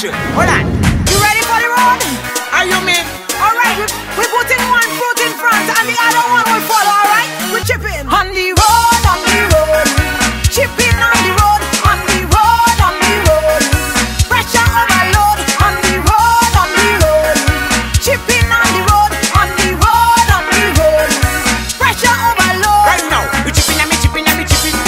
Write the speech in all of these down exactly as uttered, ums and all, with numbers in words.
pressure. Hold on. You ready for the road? Are you made? All right. We, we put in one foot in front and the other one will follow. All right. We're chipping on the road, on the road. Chipping on the road, on the road, on the road. Pressure overload, on the road, on the road. Chipping on the road, on the road, on the road. Pressure overload. Right now, we're chipping and me chipping and me chipping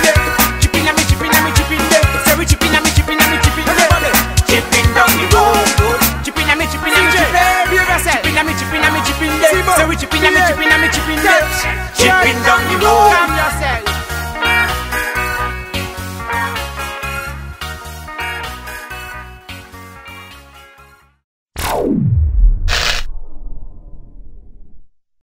there. Chipping and me chipping and me chipping there. Say we chipping and me chipping and me chipping there. Chipping on the road. Chipping down.